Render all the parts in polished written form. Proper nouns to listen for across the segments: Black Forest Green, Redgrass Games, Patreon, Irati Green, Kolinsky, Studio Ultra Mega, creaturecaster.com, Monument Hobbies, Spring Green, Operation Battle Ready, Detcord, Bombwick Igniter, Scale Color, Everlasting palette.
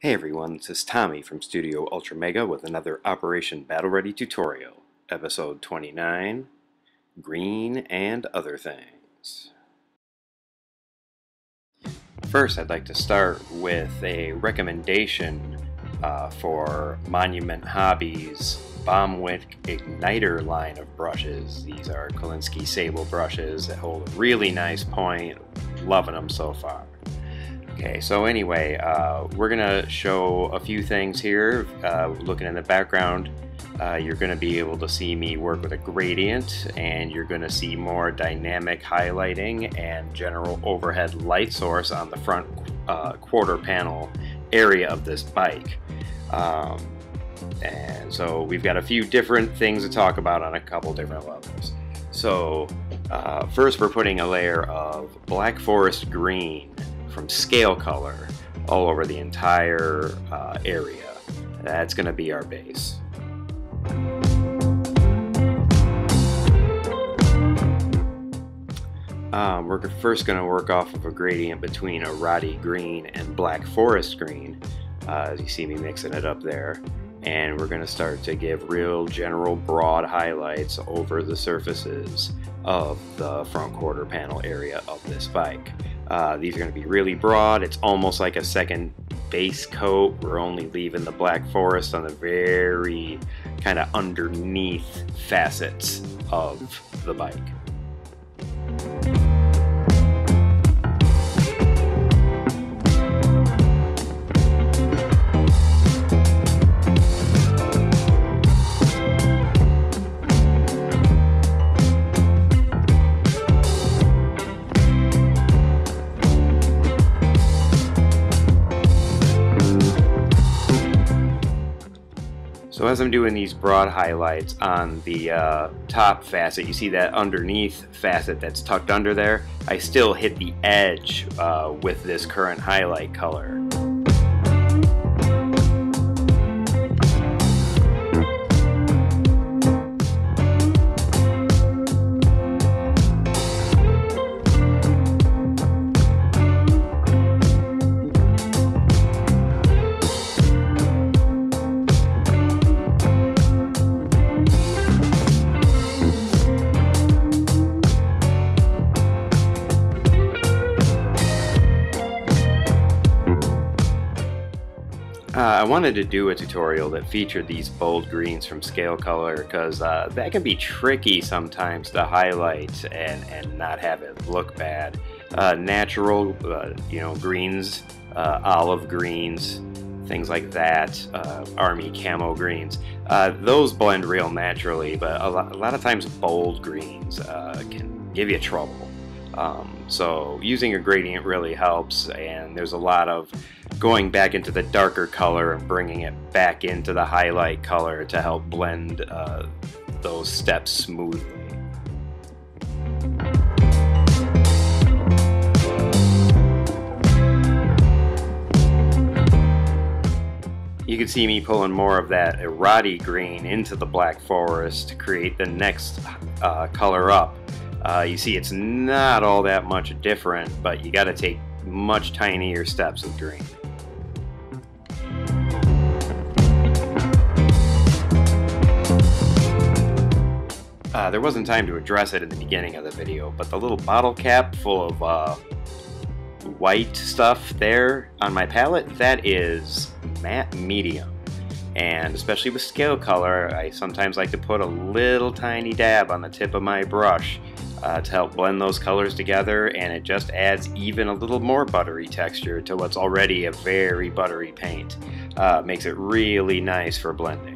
Hey everyone, this is Tommy from Studio Ultra Mega with another Operation Battle Ready tutorial, episode 29, Green and Other Things. First, I'd like to start with a recommendation for Monument Hobbies' Bombwick Igniter line of brushes. These are Kolinsky sable brushes that hold a really nice point. Loving them so far. Okay, so anyway, we're going to show a few things here. Looking in the background, you're going to be able to see me work with a gradient, and you're going to see more dynamic highlighting and general overhead light source on the front quarter panel area of this bike. And so we've got a few different things to talk about on a couple different levels. So first we're putting a layer of Black Forest Green from Scale Color all over the entire area. That's going to be our base. We're first going to work off of a gradient between Irati Green and Black Forest Green, as you see me mixing it up there, and we're going to start to give real general broad highlights over the surfaces of the front quarter panel area of this bike. These are going to be really broad. It's almost like a second base coat. We're only leaving the Black Forest on the very kind of underneath facets of the bike. So as I'm doing these broad highlights on the top facet, you see that underneath facet that's tucked under there, I still hit the edge with this current highlight color. I wanted to do a tutorial that featured these bold greens from Scale Color because that can be tricky sometimes to highlight and not have it look bad. Natural, you know, greens, olive greens, things like that, army camo greens, those blend real naturally, but a lot of times bold greens can give you trouble. So using a gradient really helps, and there's a lot of going back into the darker color and bringing it back into the highlight color to help blend those steps smoothly. You can see me pulling more of that Irati green into the Black Forest to create the next color up. You see it's not all that much different, but you got to take much tinier steps of green. There wasn't time to address it in the beginning of the video, but the little bottle cap full of white stuff there on my palette, that is matte medium. And especially with Scale Color, I sometimes like to put a little tiny dab on the tip of my brush to help blend those colors together, and it just adds even a little more buttery texture to what's already a very buttery paint. Makes it really nice for blending.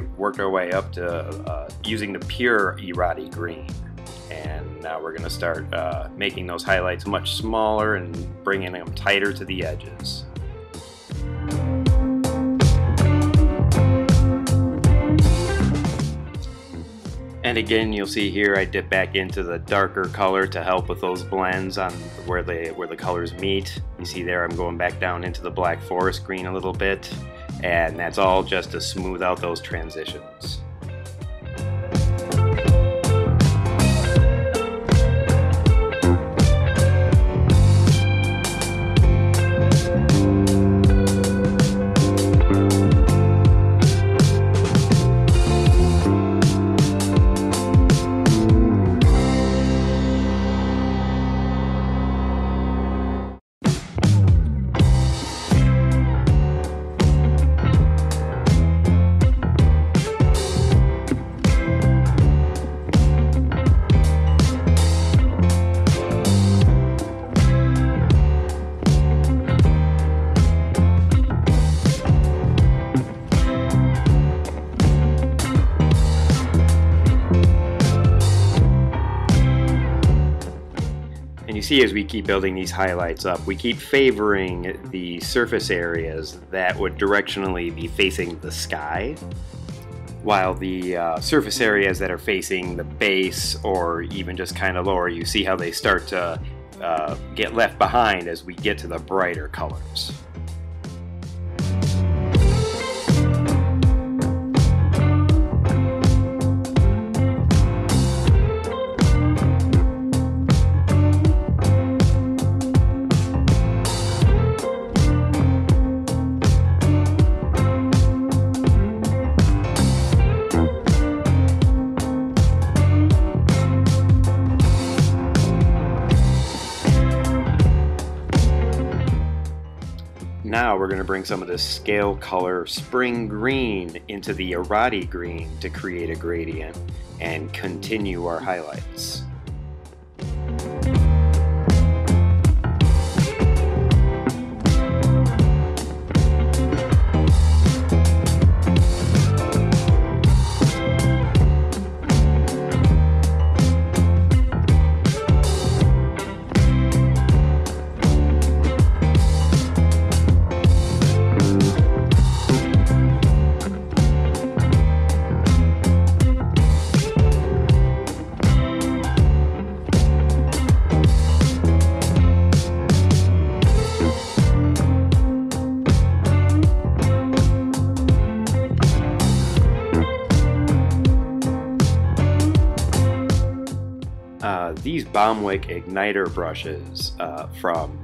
we worked our way up to using the pure Irati green. And now we're going to start making those highlights much smaller and bringing them tighter to the edges. And again, you'll see here I dip back into the darker color to help with those blends on where the colors meet. You see there I'm going back down into the Black Forest Green a little bit, and that's all just to smooth out those transitions. See, as we keep building these highlights up, we keep favoring the surface areas that would directionally be facing the sky, while the surface areas that are facing the base or even just kind of lower, you see how they start to get left behind as we get to the brighter colors. Now we're going to bring some of this Scale Color Spring Green into the Irati Green to create a gradient and continue our highlights. These Bombwick Igniter brushes from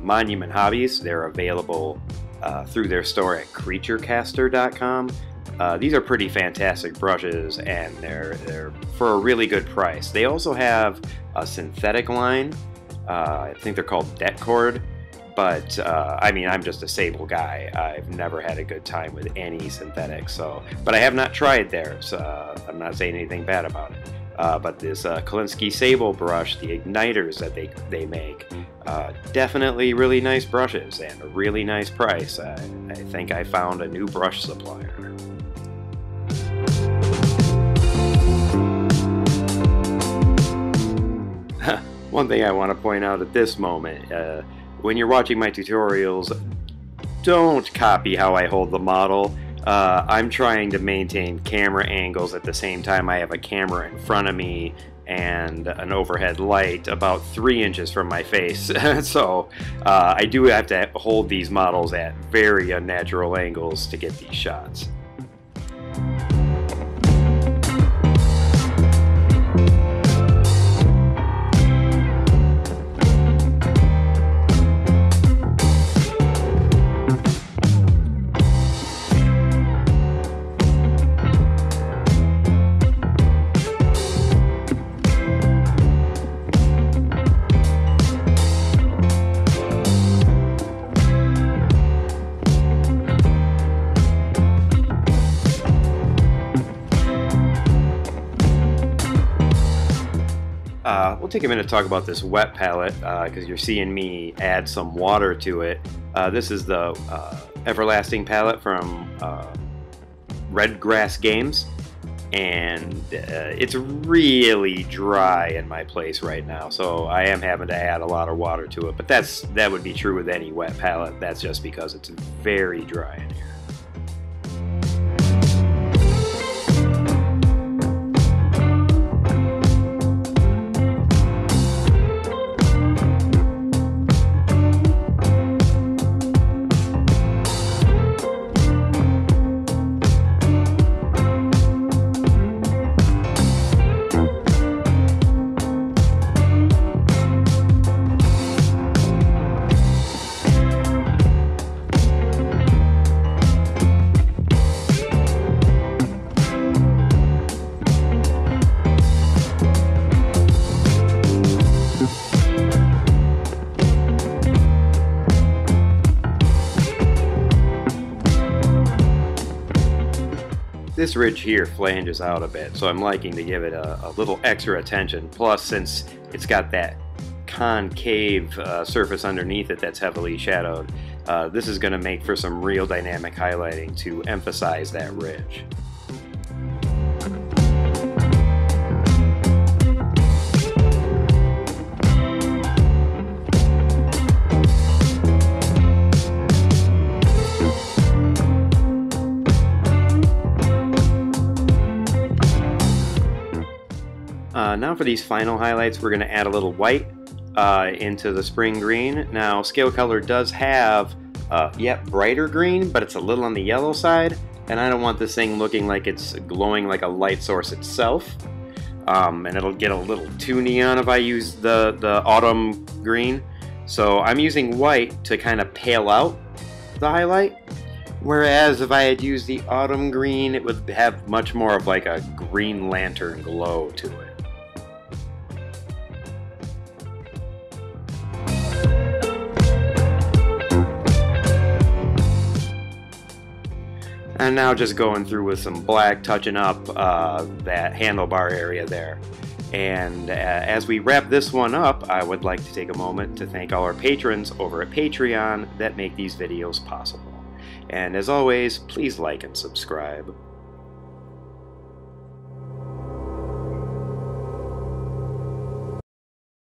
Monument Hobbies, they're available through their store at creaturecaster.com. These are pretty fantastic brushes, and they're for a really good price. They also have a synthetic line, I think they're called Detcord, but I mean, I'm just a sable guy. I've never had a good time with any synthetics, so, but I have not tried theirs. I'm not saying anything bad about it. But this Kolinsky sable brush, the igniters that they make, definitely really nice brushes and a really nice price. I think I found a new brush supplier. One thing I want to point out at this moment, when you're watching my tutorials, don't copy how I hold the model. I'm trying to maintain camera angles at the same time I have a camera in front of me and an overhead light about 3 inches from my face. So I do have to hold these models at very unnatural angles to get these shots. We'll take a minute to talk about this wet palette because you're seeing me add some water to it. This is the Everlasting palette from Redgrass Games, and it's really dry in my place right now, so I am having to add a lot of water to it, but that would be true with any wet palette. That's just because it's very dry in here. This ridge here flanges out a bit, so I'm liking to give it a little extra attention. Plus, since it's got that concave surface underneath it that's heavily shadowed, this is going to make for some real dynamic highlighting to emphasize that ridge. Now for these final highlights, we're going to add a little white into the spring green. Now, Scale Color does have, brighter green, but it's a little on the yellow side, and I don't want this thing looking like it's glowing like a light source itself. And it'll get a little too neon if I use the autumn green. So I'm using white to kind of pale out the highlight, whereas if I had used the autumn green, it would have much more of like a Green Lantern glow to it. And now just going through with some black, touching up that handlebar area there. And as we wrap this one up, I would like to take a moment to thank all our patrons over at Patreon that make these videos possible. And as always, please like and subscribe.